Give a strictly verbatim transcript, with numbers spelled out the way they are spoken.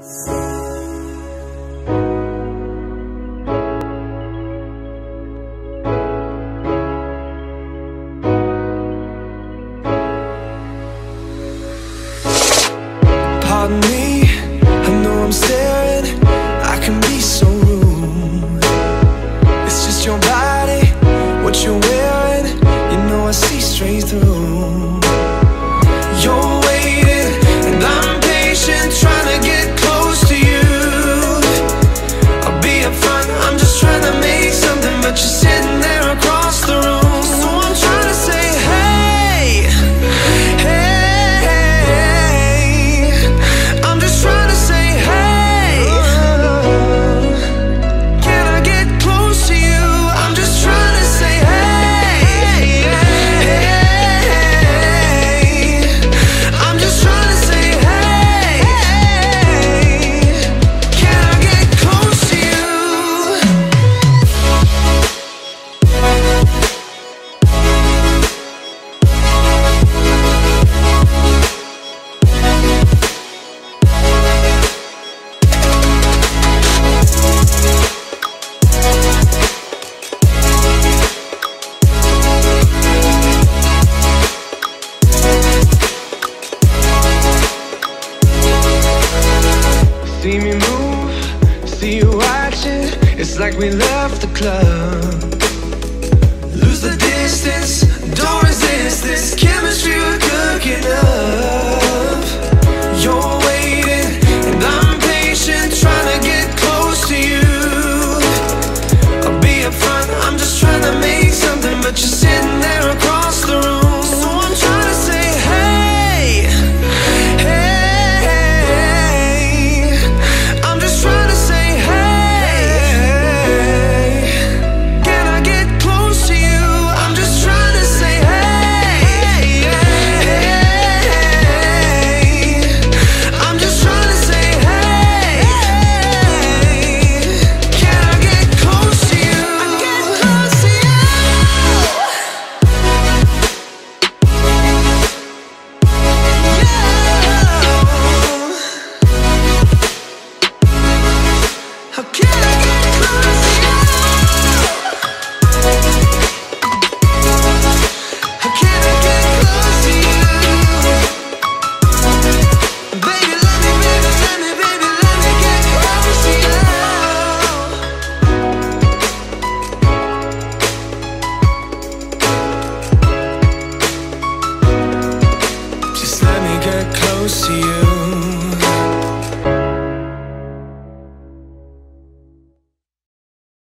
Pardon me, I know I'm staring, I can be so rude. It's just your body, what you're wearing, you know I see straight through. You're waiting, and I'm patient, trying to get close to you. I'll be up front, I'm just trying to make something, but you're sitting there across the room. See me move, see you watching. It's like we left the club. Lose the distance, don't resist this chemistry we're cooking up.